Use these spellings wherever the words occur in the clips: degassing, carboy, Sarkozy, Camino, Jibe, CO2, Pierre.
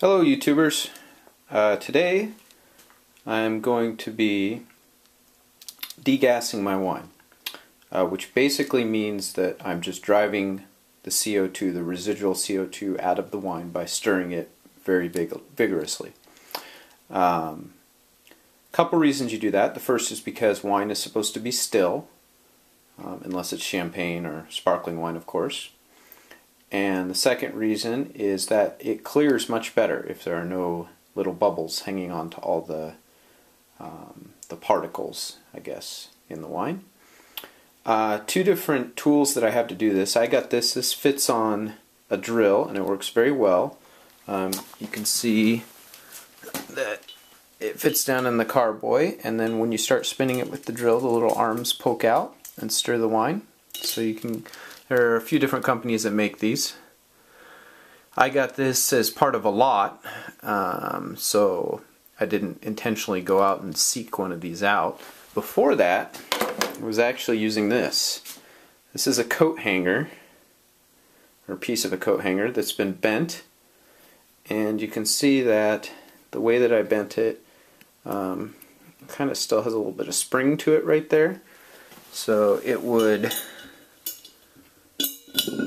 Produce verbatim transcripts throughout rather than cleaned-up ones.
Hello YouTubers, uh, today I'm going to be degassing my wine, uh, which basically means that I'm just driving the C O two, the residual C O two, out of the wine by stirring it very vig vigorously. Um, couple reasons you do that. The first is because wine is supposed to be still, um, unless it's champagne or sparkling wine, of course. And the second reason is that it clears much better if there are no little bubbles hanging on to all the um, the particles, I guess, in the wine. Uh, two different tools that I have to do this. I got this. This fits on a drill and it works very well. Um, you can see that it fits down in the carboy, and then when you start spinning it with the drill, the little arms poke out and stir the wine. So you can. There are a few different companies that make these. I got this as part of a lot, um, so I didn't intentionally go out and seek one of these out. Before that, I was actually using this. This is a coat hanger, or a piece of a coat hanger that's been bent, and you can see that the way that I bent it um, kind of still has a little bit of spring to it right there, so it would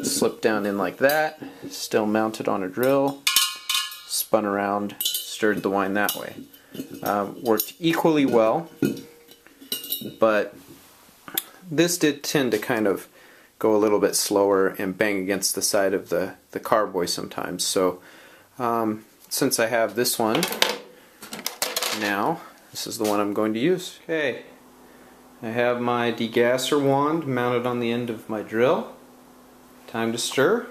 slip down in like that, still mounted on a drill, spun around, stirred the wine that way. Uh, worked equally well, but this did tend to kind of go a little bit slower and bang against the side of the, the carboy sometimes. So um, since I have this one now, this is the one I'm going to use. Okay, I have my degasser wand mounted on the end of my drill. Time to stir.